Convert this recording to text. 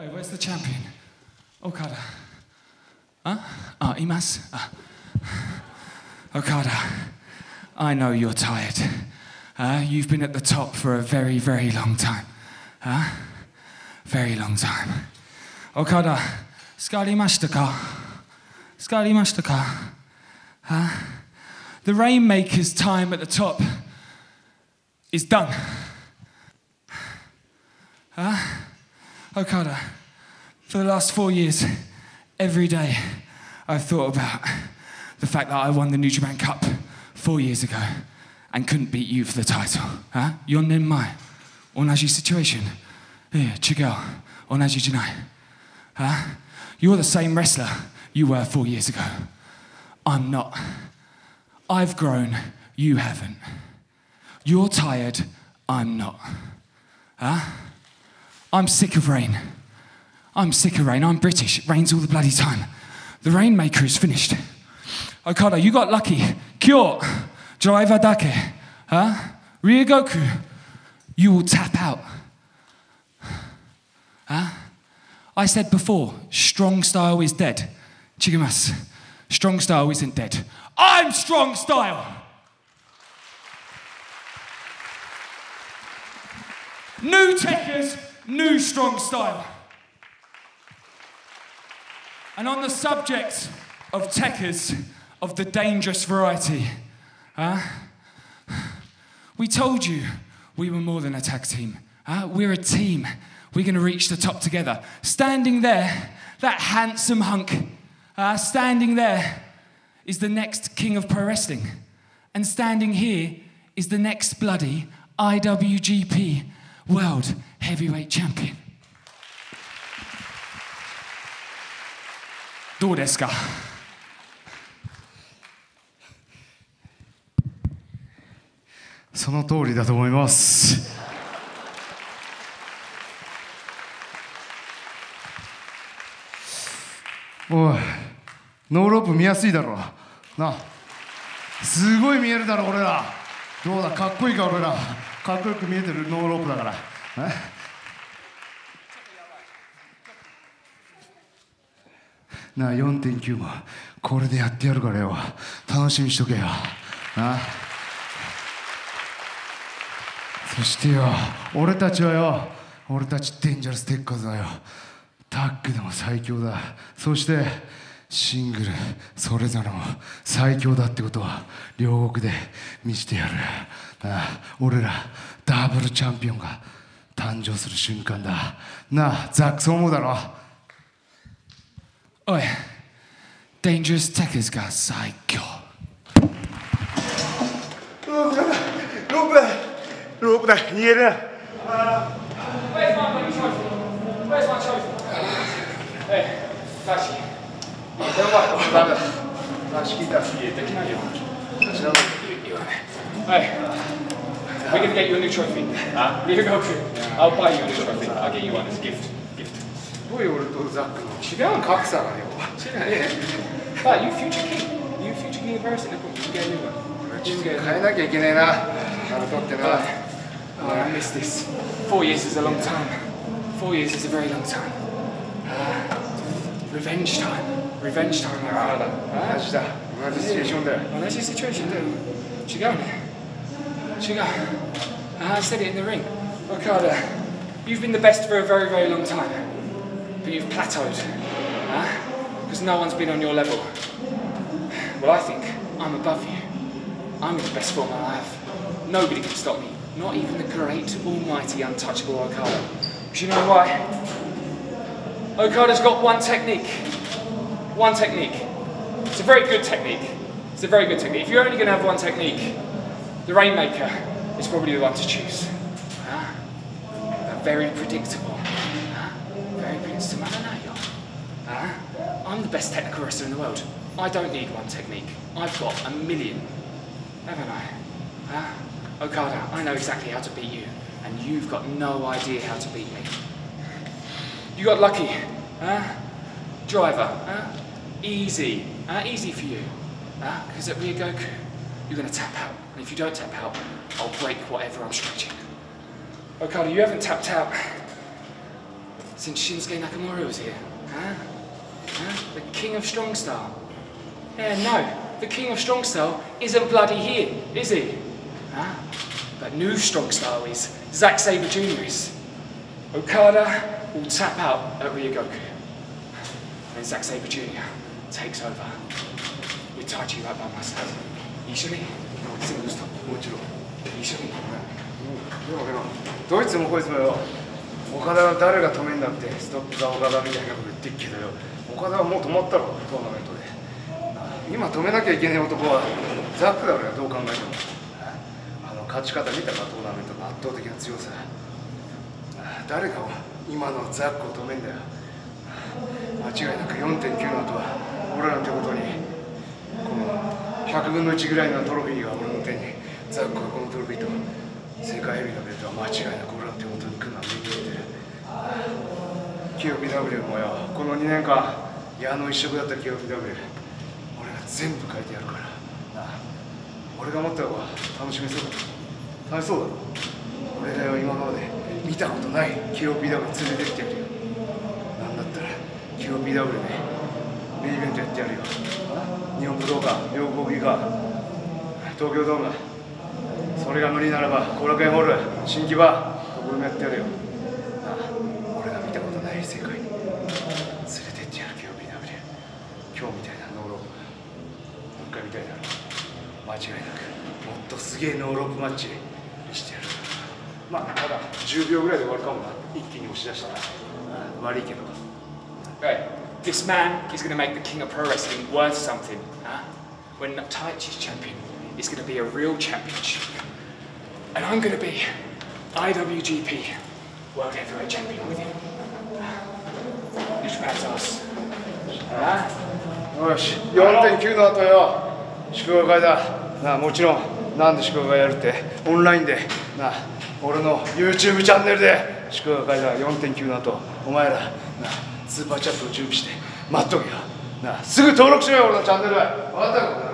Oi, where's the champion? Okada. Huh? Ah, imasu? Ah. Okada, I know you're tired. You've been at the top for a very, very long time. Huh? Very long time. Okada, Scully Mastercar. Scully Mastercar. Huh? The Rainmaker's time at the top is done. Huh? Okada, for the last 4 years, every day I've thought about the fact that I won the New Japan Cup 4 years ago and couldn't beat you for the title. Huh? 4年前、同じ situation. Yeah, 違う、同じじゃない。Huh? You're the same wrestler you were 4 years ago. I'm not. I've grown, you haven't. You're tired, I'm not. Huh? I'm sick of rain. I'm sick of rain. I'm British. It rains all the bloody time. The Rainmaker is finished. Okada, you got lucky. Kyo, driver dake. Huh? Ryogoku, you will tap out. Huh? I said before, strong style is dead. Chigimasu, strong style isn't dead. I'm strong style. New techers, new strong style. And on the subject of techers of the dangerous variety, we told you we were more than a tag team. We're a team. We're going to reach the top together. Standing there, that handsome hunk, standing there is the next king of pro wrestling. And standing here is the next bloody IWGP World Heavyweight Champion. どうですか? その通りだと思います。おい、ノーロープ見やすいだろうな。すごい見えるだろ俺ら。どうだ、かっこいいか俺ら。かっこよく見えてるノーロープだから。なあ 4.9 もこれでやってやるからよ。楽しみにしとけよ。なあそしてよ、俺たちはよ、俺たちデンジャラステッカーズだよ。タッグでも最強だ。そしてシングルそれぞれも最強だってことは両国で見せてやる。ああ俺らダブルチャンピオンが誕生する瞬間だなあ。ザックそう思うだろ。おい、デンジャラステッカーズが最強。ロープだ、ロープだ、ロープだ、逃げるな。We're going to get you a new trophy. Here you go. I'll buy you a new trophy. I'll get you one as a gift. Boy, you're a Zack. You future king. You future king of person. You get a new one. You get a new one. I miss this. 4 years is a long time. 4 years is a very long time. Revenge time. Revenge time. That's the situation. She got me.I said it in the ring. Okada, you've been the best for a very, very long time. But you've plateaued. Because no one's been on your level. Well, I think I'm above you. I'm in the best form I have. Nobody can stop me. Not even the great, almighty, untouchable Okada. Because you know why? Okada's got one technique. One technique. It's a very good technique. It's a very good technique. If you're only going to have one technique, the Rainmaker is probably the one to choose. Very predictable. Very predictable. I don't know, y'all. I'm the best technical wrestler in the world. I don't need one technique. I've got a million. Haven't I? Okada, I know exactly how to beat you, and you've got no idea how to beat me. You got lucky. Driver. Easy. Easy for you. Because at Ryogoku, you're going to tap out. And if you don't tap out, I'll break whatever I'm stretching. Okada, you haven't tapped out since Shinsuke Nakamura was here? Huh? Huh? The king of Strong Style. Yeah, no, the king of Strong Style isn't bloody here, is he? Huh? But new Strong Style is, Zack Sabre Jr. is. Okada will tap out at Ryogoku. And Zack Sabre Jr. takes over. With Taichi right by my side. Ishimi, singles top. Ishimi. どいつもこいつもよ、岡田は誰が止めんだって、ストップ・ザ・岡田みたいなこと言ってっけどよ、岡田はもう止まったろ、トーナメントで。今止めなきゃいけねえ男はザックだろよ、どう考えても。あの勝ち方見たか、トーナメントの圧倒的な強さ。誰かを今のザックを止めんだよ。間違いなく 4.9 のとは俺らの手元に、この100分の1ぐらいのトロフィーが俺の手に、ザックはこのトロフィーと。世界ヘビのベルトは間違いなく俺らの手元に来るのは見えてる。KOPW もよ、この2年間矢の一色だった KOPW 俺が全部変えてやるから。俺が持った方が楽しめそうだろ、楽しそうだろ。俺らよ、今まで見たことない KOPW 連れてきてやるよ。なんだったら KOPW でメインイベントやってやるよ。日本武道館、両国技館、東京ドーム。それが無理ならば、楽園ホール、新木場、俺もやってやるよ。ああ、俺が見たことない世界に連れてってやる、KOPW。今日みたいなノーロープ、もう一回見たいだろう。間違いなく、もっとすげえノーロープマッチにしてやる。まあ、ただ10秒ぐらいで終わるかもな、一気に押し出したら。悪いけど。Right, this man is going to make the king of pro wrestling worth something. When Taichi's champion, it's going to be a real championship. And I'm going to be IWGP World Heavyweight Champion with you. New Japan's ass. Yoshi, 4.9 の後よ、祝賀会だ。なあ、もちろん、なんで祝賀会やるって、オンラインで、なあ、俺の YouTube チャンネルで祝賀会だ。4.9 の後、お前ら、なあ、スーパーチャットを準備して、待っとけよ。なあ、すぐ登録しろよ、俺のチャンネル。分かったのかな。